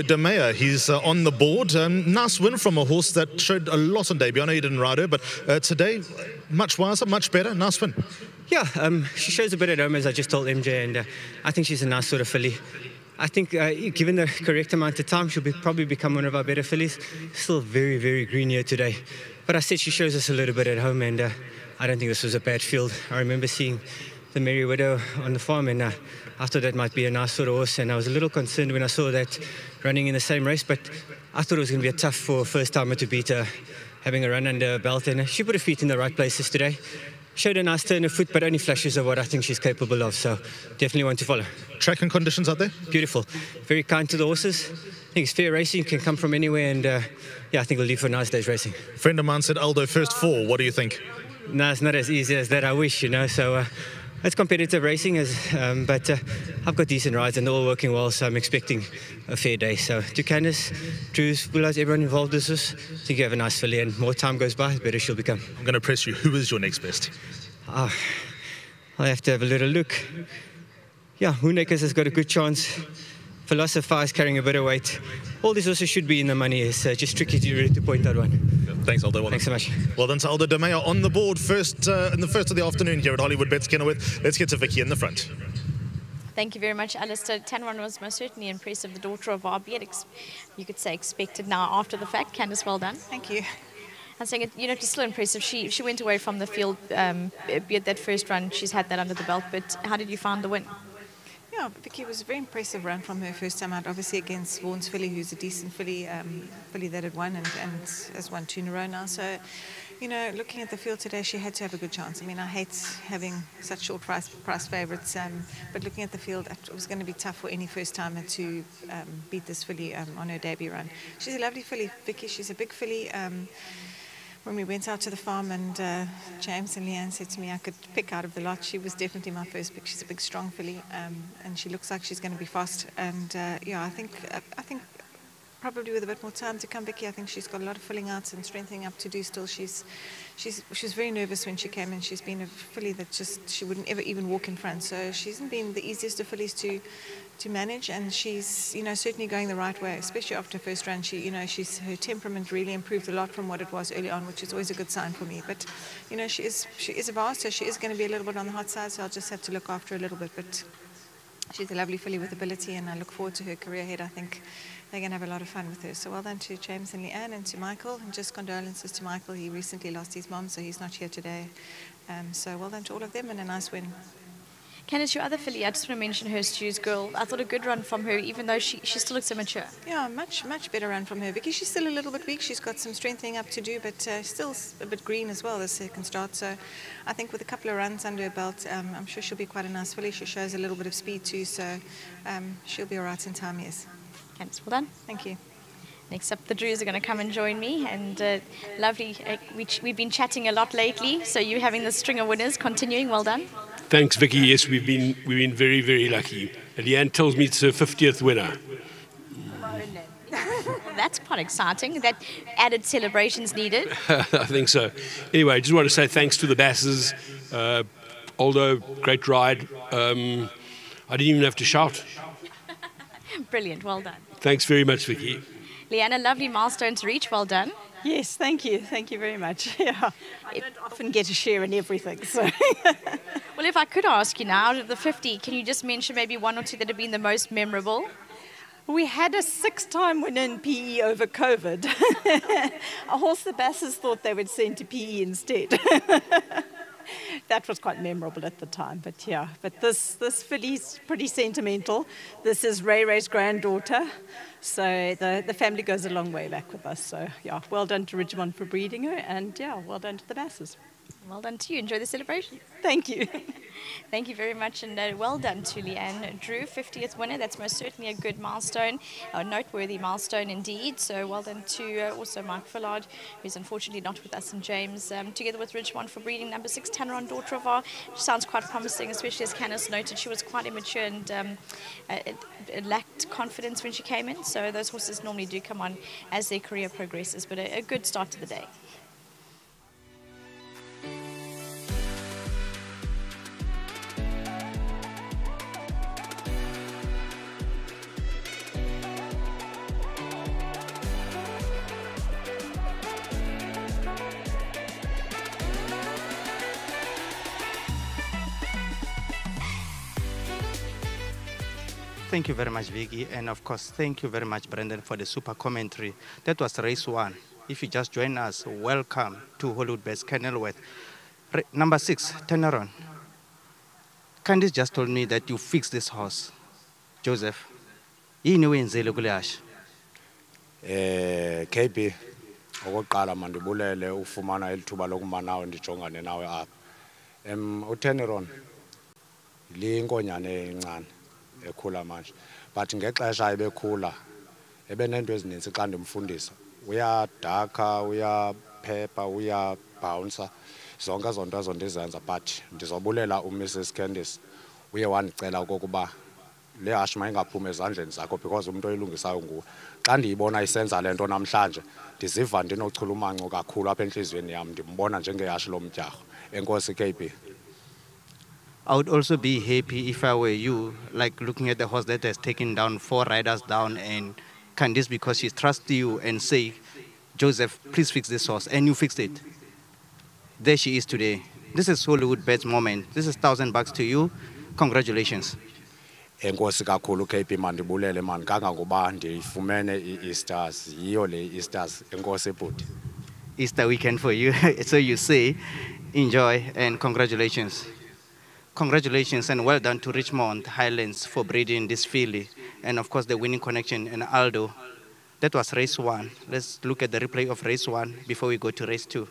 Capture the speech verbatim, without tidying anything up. Aldo Domeyer. He's uh, on the board. Um, nice win from a horse that showed a lot on debut. I know you didn't ride her, but uh, today, much wiser, much better. Nice win. Yeah, um, she shows a bit at home, as I just told M J, and uh, I think she's a nice sort of filly. I think uh, given the correct amount of time, she'll be, probably become one of our better fillies. Still very, very green here today. But I said she shows us a little bit at home, and uh, I don't think this was a bad field. I remember seeing the Merry Widow on the farm, and uh, I thought that might be a nice sort of horse, and I was a little concerned when I saw that running in the same race, but I thought it was going to be tough for a first-timer to beat her, having a run under her belt, and she put her feet in the right places today. Showed a nice turn of foot, but only flashes of what I think she's capable of, so definitely one to follow. Track and conditions out there? Beautiful. Very kind to the horses. I think it's fair racing, can come from anywhere, and uh, yeah, I think we'll leave for a nice day's racing. A friend of mine said, Aldo, first four, what do you think? No, it's not as easy as that, I wish, you know, so uh, it's competitive racing, as, um, but uh, I've got decent rides and they're all working well, so I'm expecting a fair day. So to Candice, Drews, Bulas, everyone involved in this, I think you have a nice filly, and more time goes by, the better she'll become. I'm going to press you. Who is your next best? Oh, I'll have to have a little look. Yeah, Hoenekers has got a good chance. Philosophize carrying a bit of weight. All this also should be in the money. It's uh, just tricky to, to point out one. Thanks, Aldo. Well, thanks so much. Well done to Aldo Domeyer on the board first uh, in the first of the afternoon here at Hollywood Bets Kenilworth. Let's get to Vicky in the front. Thank you very much, Alistair. Tanneron was most certainly impressive, the daughter of R B. You could say expected now after the fact. Candice, well done. Thank you. I'm saying it, you know, it's still impressive. She she went away from the field, um, be it that first run. She's had that under the belt. But how did you find the win? Yeah, Vicky, was a very impressive run from her first time out, obviously against Vaughan's Philly, who's a decent filly, um, filly that had won and, and has won two in a row now. So, you know, looking at the field today, she had to have a good chance. I mean, I hate having such short price, price favourites, um, but looking at the field, it was going to be tough for any first-timer to um, beat this filly um, on her debut run. She's a lovely filly, Vicky. She's a big filly. Um, When we went out to the farm and uh, James and Leanne said to me I could pick out of the lot, she was definitely my first pick. She's a big, strong filly, um, and she looks like she's going to be fast. And uh, yeah, I think I think probably with a bit more time to come, Vicky, I think she's got a lot of filling out and strengthening up to do still. She's she's she was very nervous when she came, and she's been a filly that just she wouldn't ever even walk in front. So she hasn't been the easiest of fillies to. to manage, and she's, you know, certainly going the right way, especially after first run. She, you know, she's, her temperament really improved a lot from what it was early on, which is always a good sign for me. But, you know, she is, she is a vast, so she is going to be a little bit on the hot side, so I'll just have to look after her a little bit. But she's a lovely filly with ability, and I look forward to her career ahead. I think they're going to have a lot of fun with her. So well done to James and Leanne and to Michael, and just condolences to Michael. He recently lost his mom, so he's not here today. Um, so well done to all of them, and a nice win. Candice, your other filly, I just want to mention her, Stew's Girl. I thought a good run from her, even though she, she still looks immature. Yeah, much, much better run from her. Vicky, she's still a little bit weak. She's got some strengthening up to do, but uh, still a bit green as well, the second start. So I think with a couple of runs under her belt, um, I'm sure she'll be quite a nice filly. She shows a little bit of speed too, so um, she'll be all right in time, yes. Candice, well done. Thank you. Next up, the Drews are going to come and join me. And uh, lovely, uh, we ch we've been chatting a lot lately, so you having the string of winners continuing. Well done. Thanks, Vicky. Yes, we've been we've been very, very lucky. Leanne tells me it's her fiftieth winner. That's quite exciting. That added celebration's needed. I think so. Anyway, I just want to say thanks to the Basses. Uh, Aldo, great ride. Um, I didn't even have to shout. Brilliant. Well done. Thanks very much, Vicky. Leanne, a lovely milestone to reach. Well done. Yes, thank you. Thank you very much. Yeah. I don't often get a share in everything. So. Well, if I could ask you now, out of the fifty, can you just mention maybe one or two that have been the most memorable? We had a six-time winner in P E over COVID. A horse the Basses thought they would send to P E instead. That was quite memorable at the time, but yeah. But this, this filly's pretty sentimental. This is Ray Ray's granddaughter. So the, the family goes a long way back with us. So, yeah, well done to Ridgemont for breeding her, and, yeah, well done to the Basses. Well done to you. Enjoy the celebration. Thank you. Thank you very much, and uh, well done to Leanne Drew, fiftieth winner. That's most certainly a good milestone, a noteworthy milestone indeed. So well done to uh, also Mark Fillard, who's unfortunately not with us, and James, um, together with Ridge One for breeding number six, Tanneron, daughter of R. She sounds quite promising, especially as Candice noted, she was quite immature and um, uh, it, it lacked confidence when she came in. So those horses normally do come on as their career progresses, but a, a good start to the day. Thank you very much, Vicky, and of course, thank you very much, Brendan, for the super commentary. That was race one. If you just join us, welcome to Hollywood Bets Kenilworth. Number six, Tanneron. Candice just told me that you fixed this horse, Joseph. He knew in Zelebulash. Eh, K B. Okokuqala mandibulele ufumana elithuba lokuma nawe ndijongane nawe apha. Em uTanneron linkonyane encane ekhula manje. But ngexesha ayibekhula ebenento ezininzi xa ndimfundisa. Uyadakha, uyaphepha, uyabouncer. Zonke zonto azondizenza but ndizobulela uMrs Candice uye wandicela ukuba le ashma ingaphuma ezandleni zakho because umuntu oyilungisayo nguwe. Xa ndiyibona isenza lento namhlanje ndiziva ndinochulumanco kakhulu apha enhlizweni yami ndimbona njengeyashi lomtyaho. Enkosi K B. I would also be happy if I were you, like looking at the horse that has taken down four riders down and Candice, because she trusts you and say, Joseph, please fix this horse, and you fixed it. There she is today. This is Hollywood Bets moment. This is thousand bucks to you. Congratulations. Enkosi kakhulu K B mandibulele man kangangoba ndifumene iEasters yiyo le iEasters enkosi bhuti. Easter weekend for you. So you say enjoy and congratulations. Congratulations and well done to Richmond Highlands for breeding this filly and of course the winning connection and Aldo. That was race one. Let's look at the replay of race one before we go to race two.